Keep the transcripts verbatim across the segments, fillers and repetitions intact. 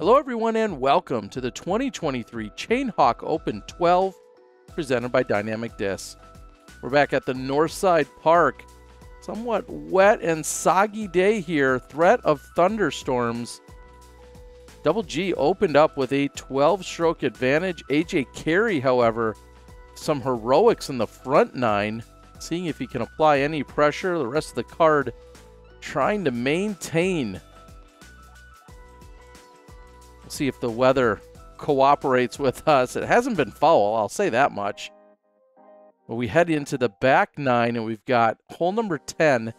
Hello everyone and welcome to the twenty twenty-three Chain Hawk Open twelve presented by Dynamic Discs. We're back at the Northside Park. Somewhat wet and soggy day here. Threat of thunderstorms. Double G opened up with a twelve stroke advantage. A J Carey, however, some heroics in the front nine. Seeing if he can apply any pressure. The rest of the card trying to maintain. See if the weather cooperates with us. It hasn't been foul, I'll say that much. But we head into the back nine, and we've got hole number ten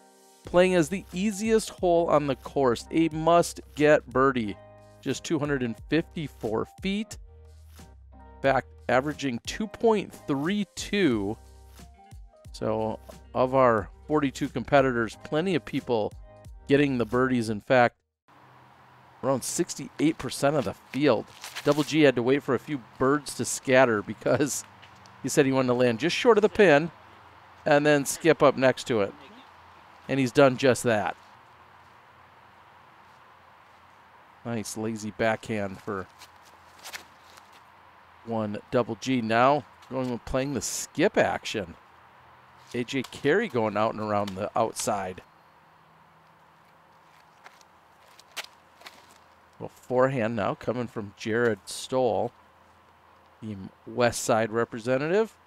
playing as the easiest hole on the course. A must-get birdie, just two hundred fifty-four feet. In fact, averaging two point three two. So of our forty-two competitors, plenty of people getting the birdies. In fact, around sixty-eight percent of the field. Double G had to wait for a few birds to scatter because he said he wanted to land just short of the pin and then skip up next to it. And he's done just that. Nice lazy backhand for one Double G. Now going with playing the skip action. A J Carey going out and around the outside. Little forehand now coming from Jared Stoll, team West Side representative.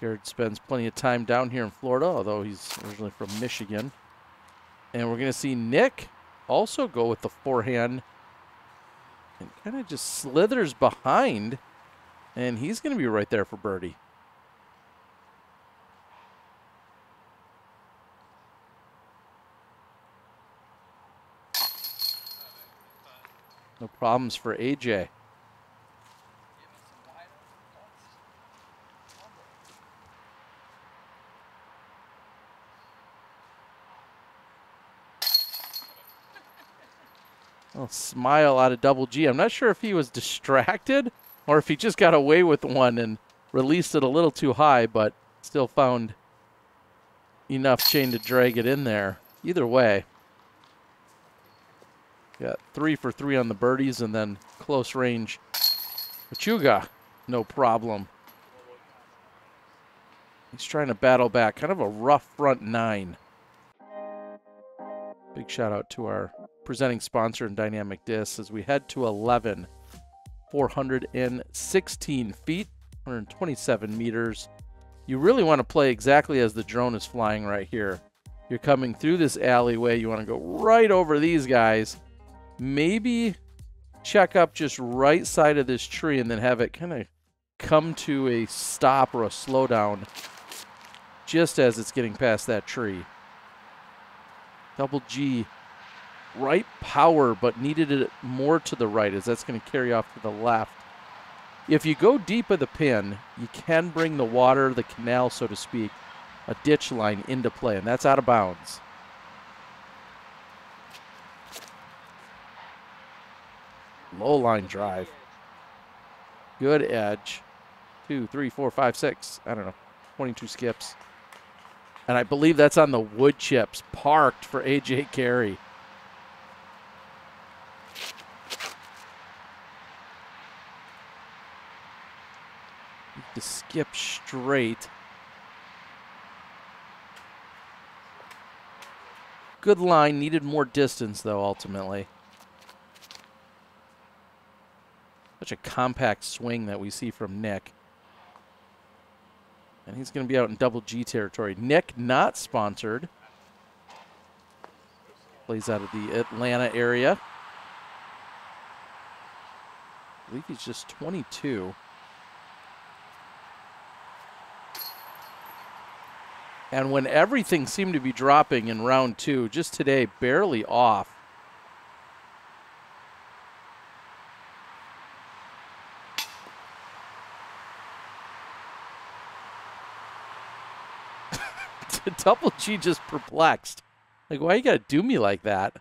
Jared spends plenty of time down here in Florida, although he's originally from Michigan. And we're going to see Nick also go with the forehand and kind of just slithers behind, and he's going to be right there for birdie. No problems for A J. Well, smile out of Double G. I'm not sure if he was distracted or if he just got away with one and released it a little too high, but still found enough chain to drag it in there. Either way. Got three for three on the birdies, and then close range. Machuga, no problem. He's trying to battle back. Kind of a rough front nine. Big shout out to our presenting sponsor in Dynamic Discs as we head to eleven. four hundred sixteen feet, one hundred twenty-seven meters. You really want to play exactly as the drone is flying right here. You're coming through this alleyway. You want to go right over these guys. Maybe check up just right side of this tree and then have it kind of come to a stop or a slowdown just as it's getting past that tree. Double G, right power, but needed it more to the right as that's going to carry off to the left. If you go deep of the pin, you can bring the water, the canal, so to speak, a ditch line into play, and that's out of bounds. Low line drive. Good edge. Two, three, four, five, six. I don't know. twenty-two skips. And I believe that's on the wood chips. Parked for A J Carey. To skip straight. Good line. Needed more distance, though, ultimately. Such a compact swing that we see from Nick. And he's going to be out in Double G territory. Nick, not sponsored. Plays out of the Atlanta area. I believe he's just twenty-two. And when everything seemed to be dropping in round two, just today, barely off. Double G just perplexed. Like, why you gotta do me like that?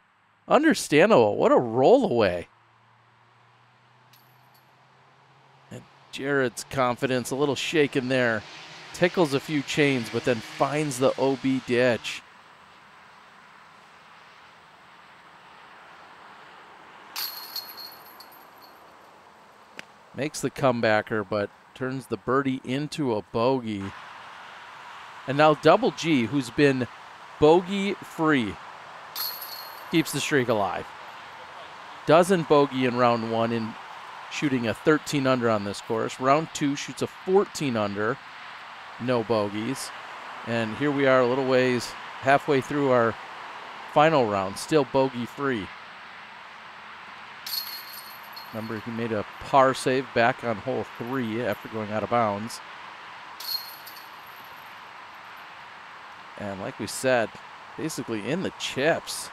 Understandable. What a roll away. And Jared's confidence a little shaken there. Tickles a few chains, but then finds the O B ditch. Makes the comebacker, but turns the birdie into a bogey. And now Double G, who's been bogey-free, keeps the streak alive. Doesn't bogey in round one in shooting a thirteen under on this course. Round two shoots a fourteen under, no bogeys. And here we are a little ways, halfway through our final round, still bogey-free. Remember, he made a par save back on hole three after going out of bounds. And like we said, basically in the chips.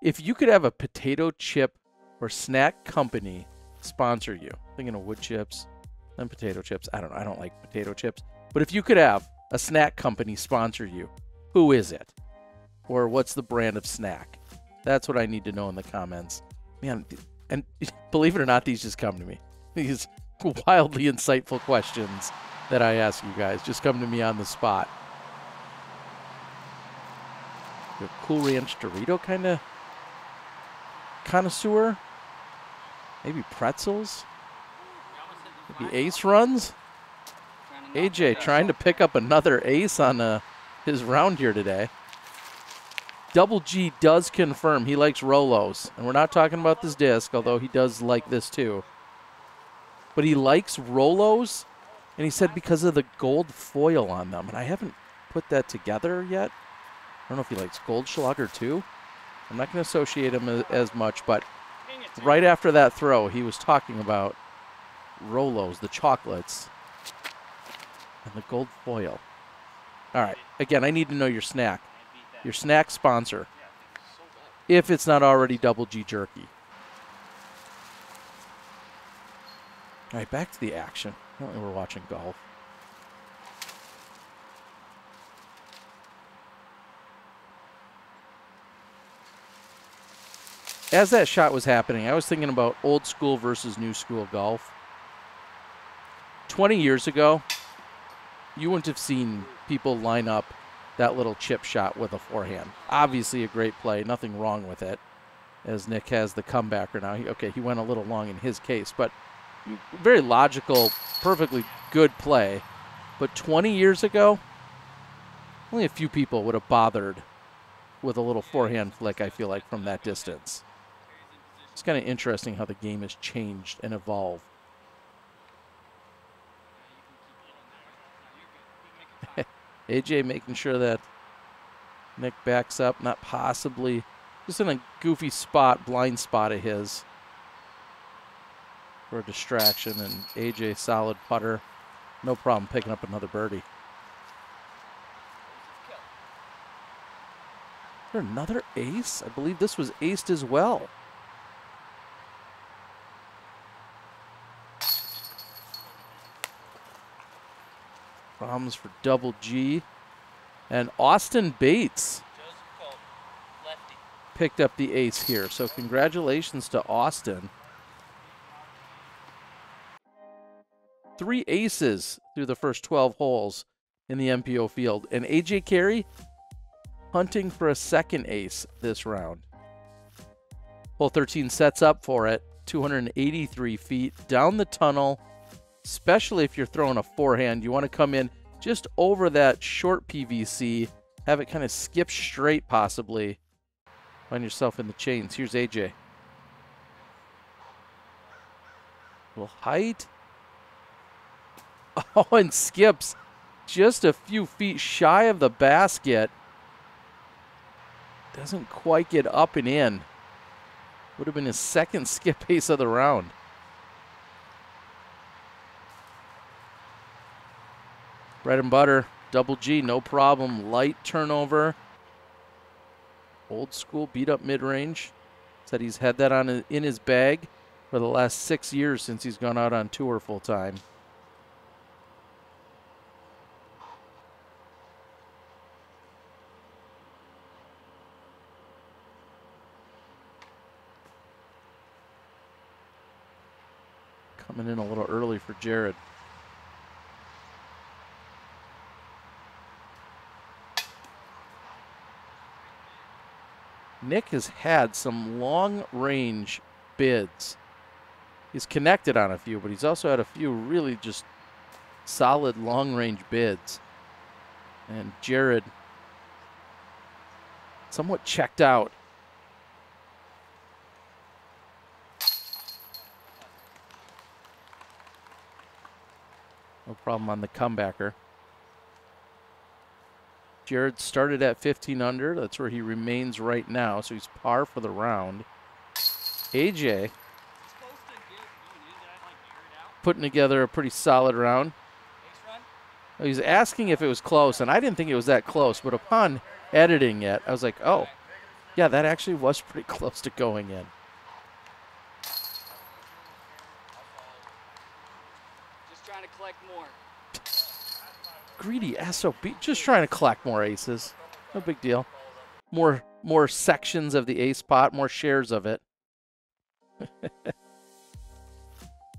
If you could have a potato chip or snack company sponsor you, thinking of wood chips and potato chips. I don't know. I don't like potato chips. But if you could have a snack company sponsor you, who is it? Or what's the brand of snack? That's what I need to know in the comments. Man, and believe it or not, these just come to me. These wildly insightful questions that I ask you guys just come to me on the spot. You're a Cool Ranch Dorito kind of connoisseur? Maybe pretzels? Maybe ace runs? A J trying to pick up another ace on uh, his round here today. Double G does confirm he likes Rolos. And we're not talking about this disc, although he does like this too. But he likes Rolos. And he said because of the gold foil on them. And I haven't put that together yet. I don't know if he likes Goldschlager too. I'm not going to associate him as, as much, but right after that throw, he was talking about Rolos, the chocolates, and the gold foil. All right. Again, I need to know your snack, your snack sponsor, if it's not already Double G Jerky. All right, back to the action. Apparently we're watching golf. As that shot was happening, I was thinking about old school versus new school golf. twenty years ago, you wouldn't have seen people line up that little chip shot with a forehand. Obviously a great play, nothing wrong with it, as Nick has the comebacker now. He, okay, he went a little long in his case, but very logical, perfectly good play. But twenty years ago, only a few people would have bothered with a little forehand flick, I feel like, from that distance. It's kind of interesting how the game has changed and evolved. A J making sure that Nick backs up, not possibly, just in a goofy spot, blind spot of his for a distraction, and A J solid putter. No problem picking up another birdie. Another ace? I believe this was aced as well. Problems for Double G. And Austin Bates picked up the ace here. So congratulations to Austin. Three aces through the first twelve holes in the M P O field. And A J Carey hunting for a second ace this round. Hole thirteen sets up for it, two hundred eighty-three feet down the tunnel. Especially if you're throwing a forehand, you want to come in just over that short P V C, have it kind of skip straight possibly. Find yourself in the chains. Here's A J. A little height. Oh, and skips just a few feet shy of the basket. Doesn't quite get up and in. Would have been his second skip ace of the round. Bread and butter, Double G, no problem. Light turnover. Old school beat up mid-range. Said he's had that on in his bag for the last six years since he's gone out on tour full time. Coming in a little early for Jared. Nick has had some long range bids. He's connected on a few, but he's also had a few really just solid long-range bids. And Jared somewhat checked out. No problem on the comebacker. Jared started at fifteen under. That's where he remains right now, so he's par for the round. A J putting together a pretty solid round. He's asking if it was close, and I didn't think it was that close, but upon editing it, I was like, oh, yeah, that actually was pretty close to going in. Greedy S O B, just trying to collect more aces. No big deal. More more sections of the ace pot, more shares of it.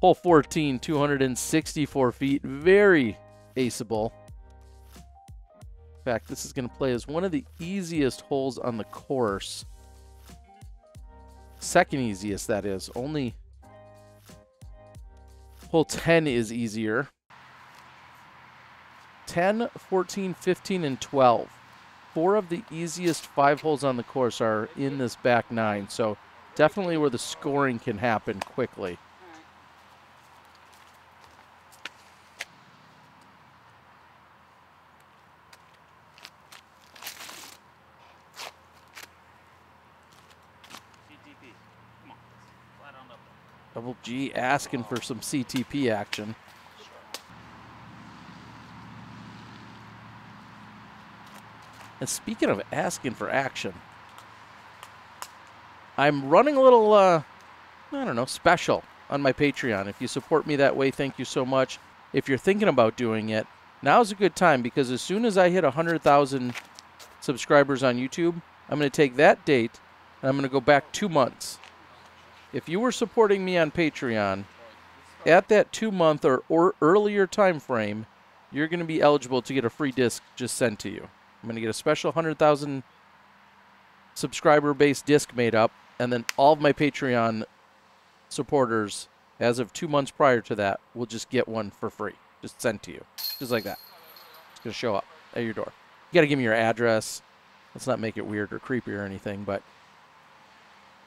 Hole fourteen, two hundred sixty-four feet. Very aceable. In fact, this is going to play as one of the easiest holes on the course. Second easiest, that is. Only hole ten is easier. ten, fourteen, fifteen, and twelve. Four of the easiest five holes on the course are in this back nine, so definitely where the scoring can happen quickly. C T P. Come on. Flat on up there. Double G asking for some C T P action. And speaking of asking for action, I'm running a little, uh, I don't know, special on my Patreon. If you support me that way, thank you so much. If you're thinking about doing it, now's a good time, because as soon as I hit one hundred thousand subscribers on YouTube, I'm going to take that date and I'm going to go back two months. If you were supporting me on Patreon, at that two-month or, or earlier time frame, you're going to be eligible to get a free disc just sent to you. I'm going to get a special one hundred thousand subscriber-based disc made up, and then all of my Patreon supporters, as of two months prior to that, will just get one for free, just sent to you, just like that. It's going to show up at your door. You got to give me your address. Let's not make it weird or creepy or anything, but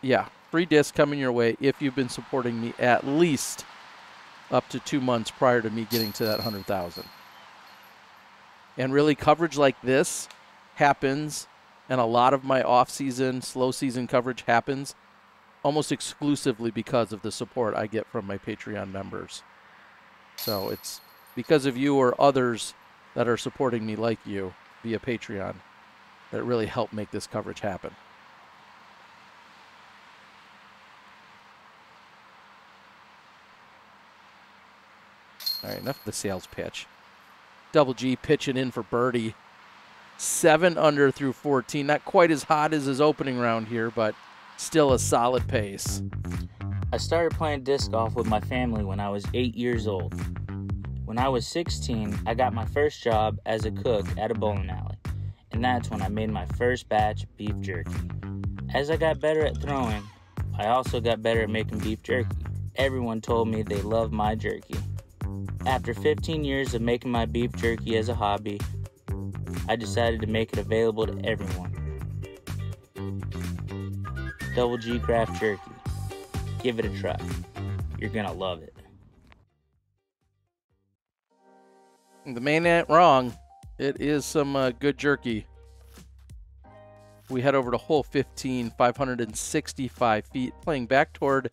yeah, free disc coming your way if you've been supporting me at least up to two months prior to me getting to that one hundred thousand. And really, coverage like this happens, and a lot of my off-season, slow-season coverage happens almost exclusively because of the support I get from my Patreon members. So it's because of you or others that are supporting me like you via Patreon that really help make this coverage happen. All right, enough of the sales pitch. Double G pitching in for birdie. seven under through fourteen. Not quite as hot as his opening round here, but still a solid pace. I started playing disc golf with my family when I was eight years old. When I was sixteen, I got my first job as a cook at a bowling alley, and that's when I made my first batch of beef jerky. As I got better at throwing, I also got better at making beef jerky. Everyone told me they loved my jerky. After fifteen years of making my beef jerky as a hobby, I decided to make it available to everyone. Double G Craft Jerky. Give it a try. You're gonna love it. The man ain't wrong. It is some uh, good jerky. We head over to hole fifteen, five hundred sixty-five feet, playing back toward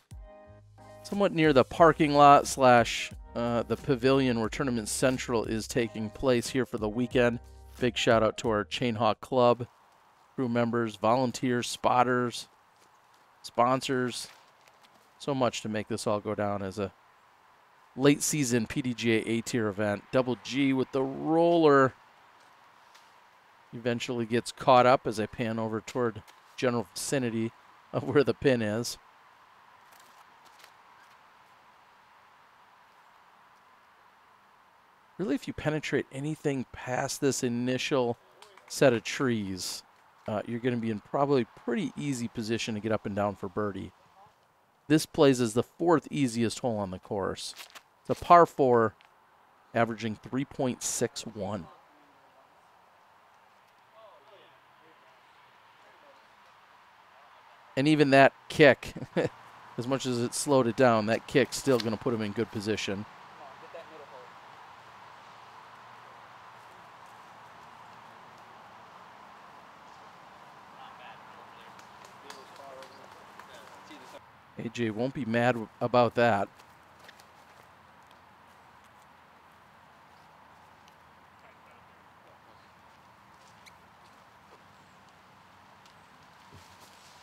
somewhat near the parking lot slash Uh, the pavilion where Tournament Central is taking place here for the weekend. Big shout out to our Chain Hawk Club, crew members, volunteers, spotters, sponsors. So much to make this all go down as a late season P D G A A-tier event. Double G with the roller eventually gets caught up as I pan over toward general vicinity of where the pin is. Really, if you penetrate anything past this initial set of trees, uh, you're going to be in probably pretty easy position to get up and down for birdie. This plays as the fourth easiest hole on the course. It's a par four, averaging three point six one. And even that kick, as much as it slowed it down, that kick's still going to put him in good position. A J won't be mad about that.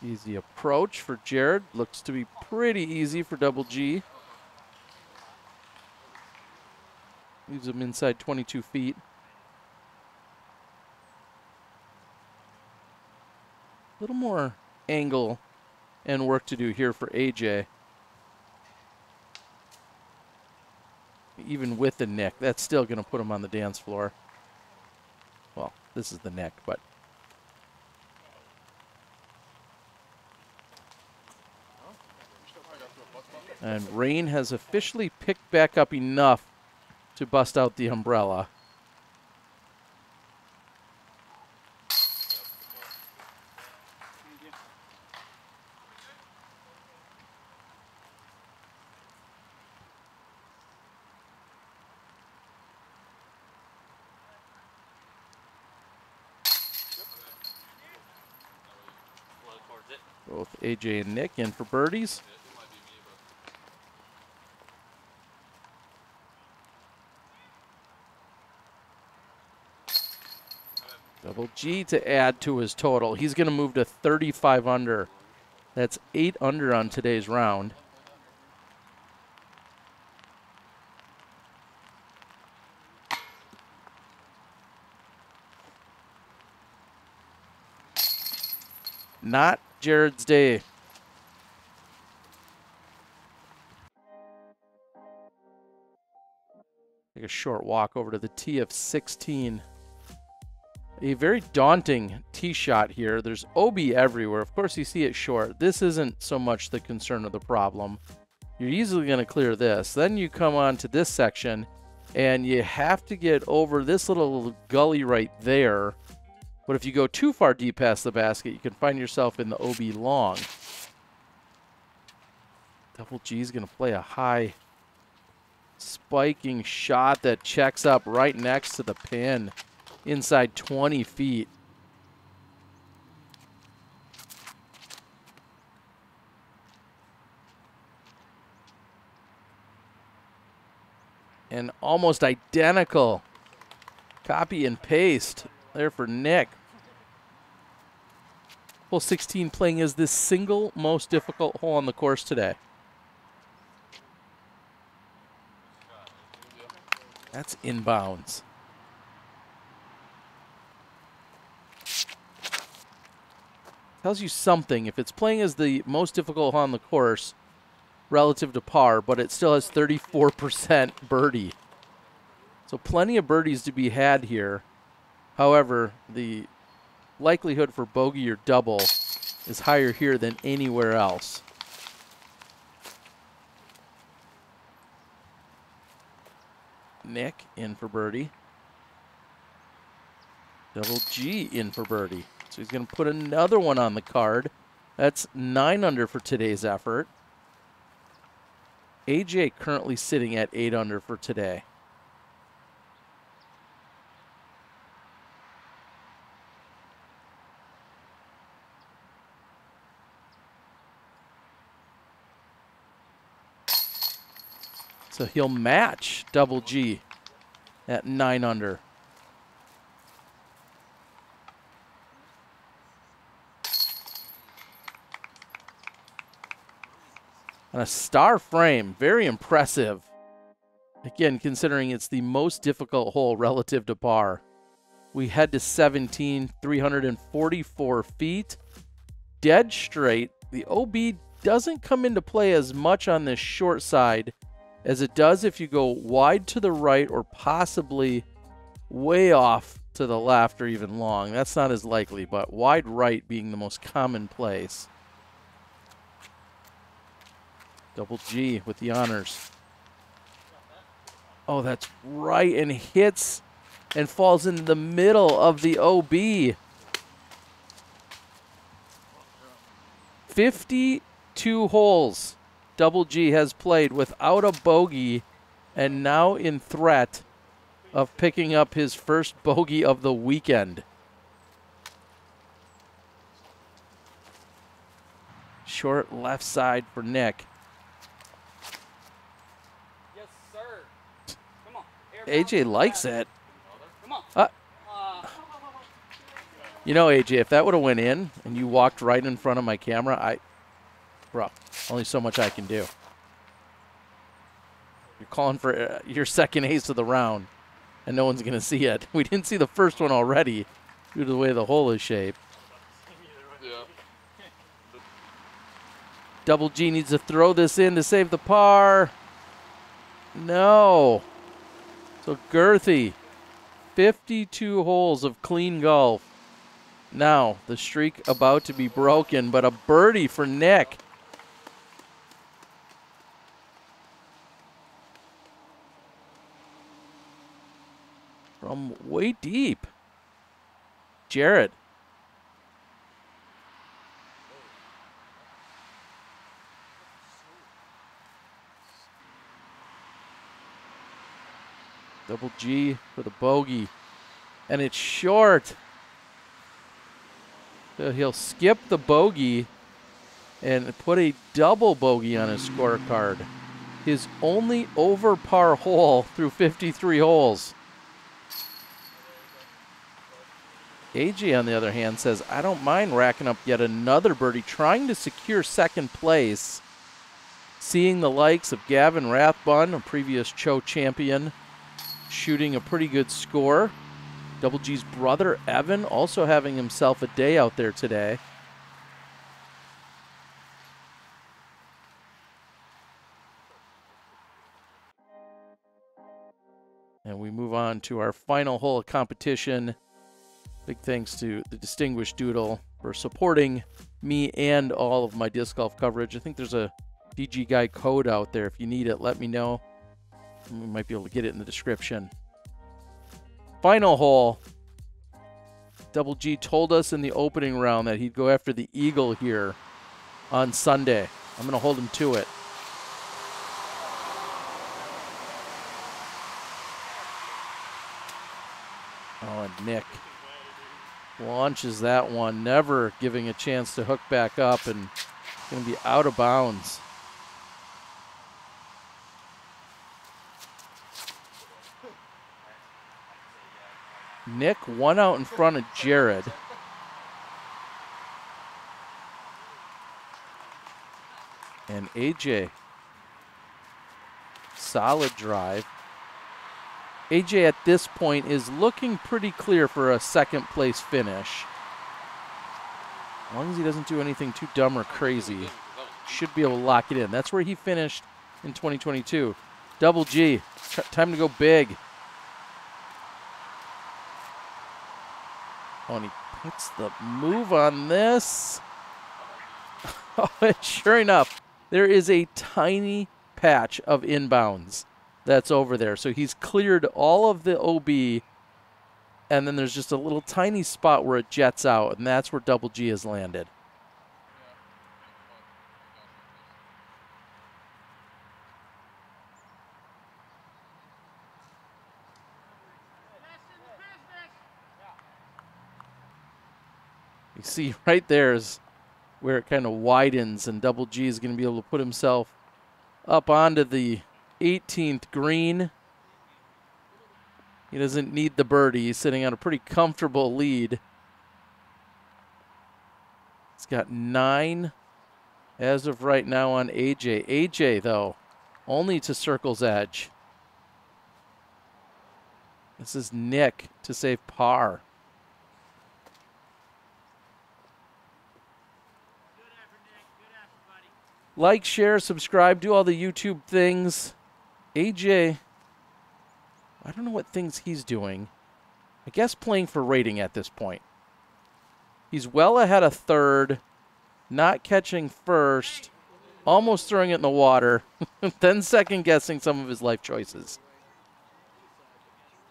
Easy approach for Jared. Looks to be pretty easy for Double G. Leaves him inside twenty-two feet. A little more angle and work to do here for A J. Even with the neck, that's still going to put him on the dance floor. Well, this is the neck, but and rain has officially picked back up enough to bust out the umbrella. Both A J and Nick in for birdies. Double G to add to his total. He's going to move to thirty-five under. That's eight under on today's round. Not Jared's day. Take a short walk over to the tee of sixteen. A very daunting tee shot here. There's O B everywhere. Of course, you see it short. This isn't so much the concern of the problem. You're easily going to clear this. Then you come on to this section, and you have to get over this little gully right there. But if you go too far deep past the basket, you can find yourself in the O B long. Double G is going to play a high spiking shot that checks up right next to the pin. Inside twenty feet. And almost identical copy and paste there for Nick. Hole sixteen playing as the single most difficult hole on the course today. That's inbounds. Tells you something if it's playing as the most difficult hole on the course relative to par, but it still has thirty-four percent birdie. So plenty of birdies to be had here. However, the likelihood for bogey or double is higher here than anywhere else. Nick in for birdie. Double G in for birdie. So he's going to put another one on the card. That's nine under for today's effort. A J currently sitting at eight under for today. So he'll match Double G at nine under. And a star frame, very impressive. Again, considering it's the most difficult hole relative to par. We head to seventeen, three hundred forty-four feet. Dead straight. The O B doesn't come into play as much on this short side as it does if you go wide to the right or possibly way off to the left or even long. That's not as likely, but wide right being the most common place. Double G with the honors. Oh, that's right, and hits and falls into the middle of the O B. fifty-two holes Double G has played without a bogey, and now in threat of picking up his first bogey of the weekend. Short left side for Nick. Yes, sir. Come on. A J likes it. Come on. Uh, you know, A J, if that would have went in and you walked right in front of my camera, I, bro, only so much I can do. You're calling for uh, your second ace of the round, and no one's going to see it. We didn't see the first one already due to the way the hole is shaped. Yeah. Double G needs to throw this in to save the par. No. So Gurthie, fifty-two holes of clean golf. Now the streak about to be broken, but a birdie for Nick. From way deep, Jared. Double G for the bogey, and it's short. So he'll skip the bogey and put a double bogey on his scorecard. His only over par hole through fifty-three holes. A J, on the other hand, says, I don't mind racking up yet another birdie, trying to secure second place. Seeing the likes of Gavin Rathbun, a previous C H O champion, shooting a pretty good score. Double G's brother, Evan, also having himself a day out there today. And we move on to our final hole of competition. Big thanks to the Distinguished Doodle for supporting me and all of my disc golf coverage. I think there's a D G Guy code out there. If you need it, let me know. We might be able to get it in the description. Final hole. Double G told us in the opening round that he'd go after the eagle here on Sunday. I'm going to hold him to it. Oh, and Nick launches that one, never giving a chance to hook back up, and going to be out of bounds. Nick one out in front of Jared. And A J, solid drive. A J at this point is looking pretty clear for a second place finish. As long as he doesn't do anything too dumb or crazy, should be able to lock it in. That's where he finished in twenty twenty-two. Double G, time to go big. Oh, and he puts the move on this. Sure enough, there is a tiny patch of inbounds that's over there. So he's cleared all of the O B, and then there's just a little tiny spot where it jets out, and that's where Double G has landed. You see right there is where it kind of widens, and Double G is going to be able to put himself up onto the eighteenth green. He doesn't need the birdie. He's sitting on a pretty comfortable lead. He's got nine as of right now on A J. A J, though, only to circle's edge. This is Nick to save par. Like, share, subscribe, do all the YouTube things. A J, I don't know what things he's doing. I guess playing for rating at this point. He's well ahead of third, not catching first, almost throwing it in the water, then second-guessing some of his life choices.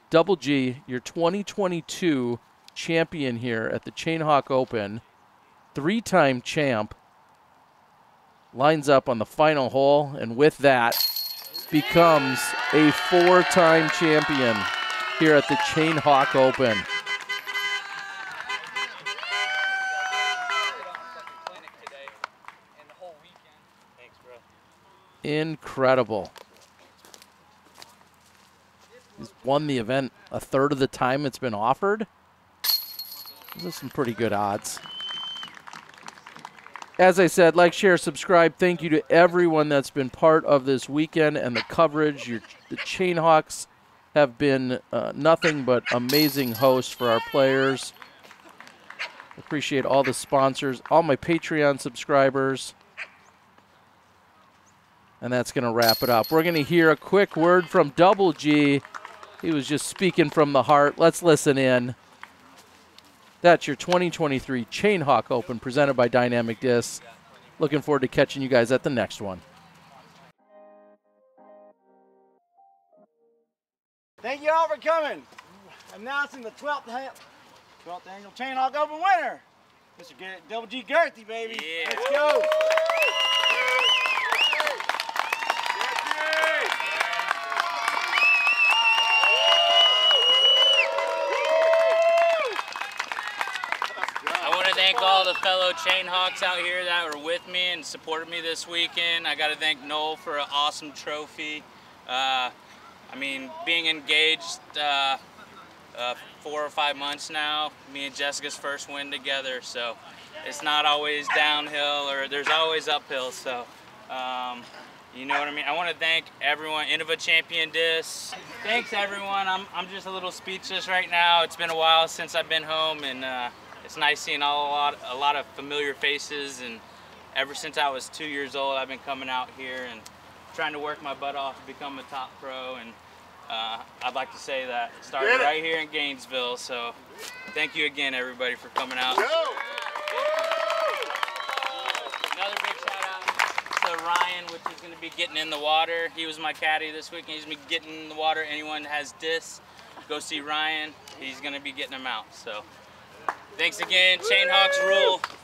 Double G, your twenty twenty-two champion here at the Chain Hawk Open, three-time champ, lines up on the final hole, and with that becomes a four-time champion here at the Chain Hawk Open. Incredible. He's won the event a third of the time it's been offered. Those are some pretty good odds. As I said, like, share, subscribe. Thank you to everyone that's been part of this weekend and the coverage. Your, the Chain Hawks have been uh, nothing but amazing hosts for our players. Appreciate all the sponsors, all my Patreon subscribers. And that's going to wrap it up. We're going to hear a quick word from Double G. He was just speaking from the heart. Let's listen in. That's your twenty twenty-three Chain Hawk Open presented by Dynamic Discs. Looking forward to catching you guys at the next one. Thank you all for coming. Announcing the twelfth, twelfth annual Chain Hawk Open winner, Mister Garrett, Double G Gurthie, baby. Yeah. Let's go. Thank all the fellow Chain Hawks out here that were with me and supported me this weekend. I got to thank Noel for an awesome trophy. Uh, I mean, being engaged uh, uh, four or five months now, me and Jessica's first win together, so it's not always downhill, or there's always uphill, so um, you know what I mean. I want to thank everyone, Innova Champion Disc. Thanks everyone. I'm, I'm just a little speechless right now. It's been a while since I've been home, and uh, it's nice seeing all, a, lot, a lot of familiar faces, and ever since I was two years old, I've been coming out here and trying to work my butt off to become a top pro, and uh, I'd like to say that it started right here in Gainesville, so thank you again, everybody, for coming out. Uh, another big shout-out to Ryan, which is going to be getting in the water. He was my caddy this week, and he's going to be getting in the water. Anyone that has discs, go see Ryan. He's going to be getting them out, so... Thanks again, Chain Hawks rule.